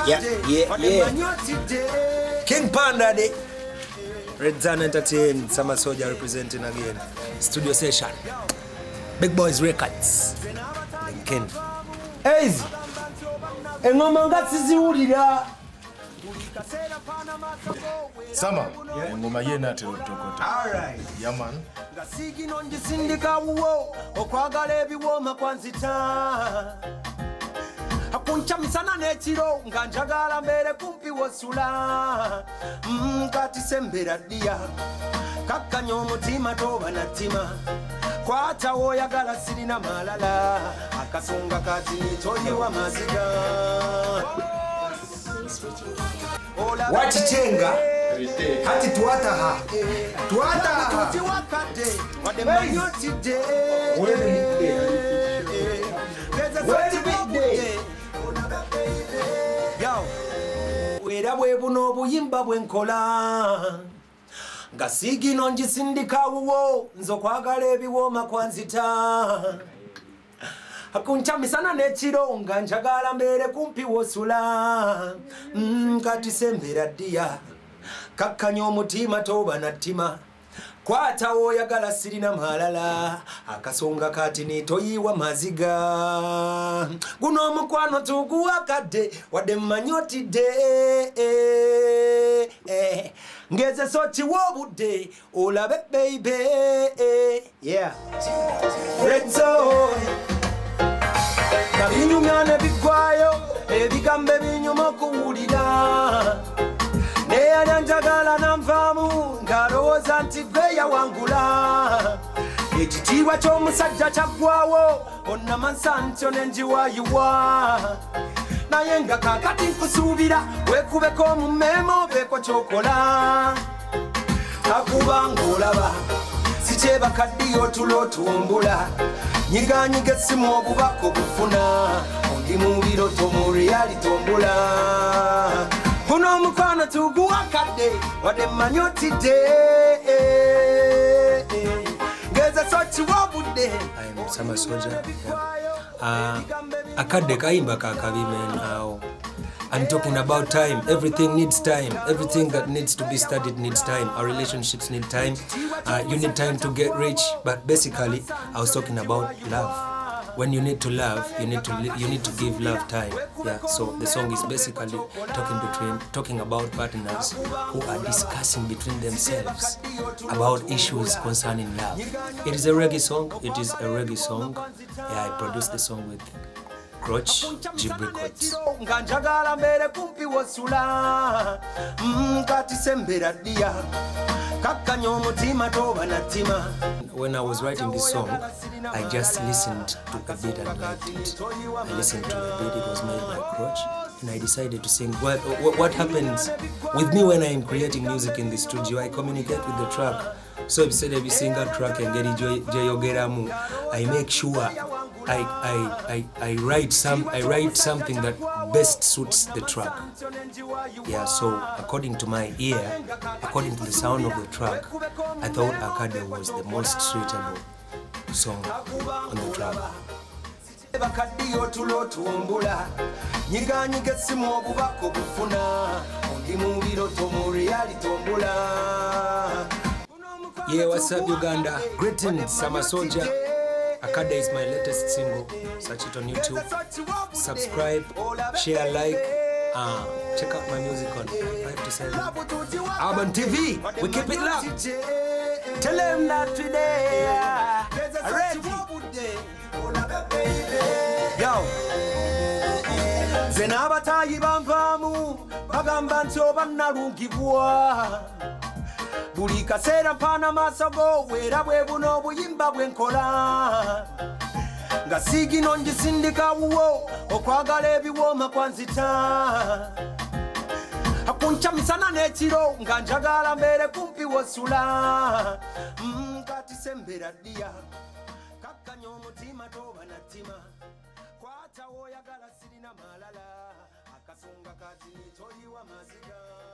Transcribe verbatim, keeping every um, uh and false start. Yeah, yeah, yeah. King Panda de. Red Zone entertained. Sama Sojah representing again. Studio session. Big Boys Records. And King. Hey! Sama, yeah. Ngoma yena tulotokota. All right. Yeah man. Ngasiki nonjisindika uwo okwagala ebiwoma kwanzita. Akunchamisa nanekiro nganjagala mbere kumpi wasula. Mkati sembera dia. Kakanyo mutima toba natima. Kwata oyagala sirina malala. Akasonga kati nitoye wa maziga. Wachichenga hati tuata ha tuata ha wera bwe buno obuyimba bwenkola ngasigi nonjisindika wuwo nzokwagala ebiwooma kwanzita hakuncamisana nechiro nganjagala mbere kumpi wosula mkati sembera dia kakanyo mutima toba natima kwata oyagala sirina malala akasonga kati nitoyiwa maziga guno omukwano tugu akade wadde manyoti de eh, eh. ngeze sochi wobudde olabe baby eh. yeah Red Zone Binyumya ne bigwayo ebigambo ebinyuma okuwulira neyanyanjagala nanvaamu ngalowooza nti gwe yawangula ekitiibwa ky'omusajja kyaggwawo onnamansa ntyo ne njiwayiwa naye nga kaakati nkusuubira weekubeko omumeema obeeko kyokola takuba ng'olaba si kyebakaddiyo otula otumbula nyiganyiga esimu obubaka obufuna oli mubiro tomureyali tombula kuno omukono tuguwakadde wadde mmanyi otidde ngezeso kiwobudde Sama Sojah akadde kayimba kakabi man awo I'm talking about time. Everything needs time. Everything that needs to be studied needs time. Our relationships need time. Uh, you need time to get rich. But basically, I was talking about love. When you need to love, you need to you need to give love time. Yeah. So the song is basically talking between talking about partners who are discussing between themselves about issues concerning love. It is a reggae song. It is a reggae song. Yeah, I produced the song with Roach, King Records. Nganjagala mbere kumpi wasula mkati sembera dia kakanyo mutima toba natima. When I was writing this song, I just listened to a bit and liked it. I listened to a bit, it was made by Roach, and I decided to sing. What, what, what happens with me when I am creating music in the studio, I communicate with the track. So instead of singing a track and getting Jayogeramu, I make sure I, I, I, I write some I write something that best suits the track. Yeah, so according to my ear, according to the sound of the track, I thought Akade was the most suitable song on the track. Yeah, what's up Uganda? Greetings, Sama Sojah. Akade is my latest single. Search it on YouTube. Subscribe, share, like, uh, check out my music on five to seven. Urban T V, we keep it loud. Tell them that today, already. Yo, zenabatayi bamvamu, bagambanti obanarungibwa. Buli kaseera mpana maaso go wera bwe buno obuyimba bwenkola nga siigino ngisindika wuwo okwagala ebiwooma kwanzita hakuncamisana n'ekiro nga njagala mbere kumpi wosula mkati sembera ddiya kakkanya omutima toba natima kwata wooyagala sirina malala akasonga kati nitoyiwa maziga.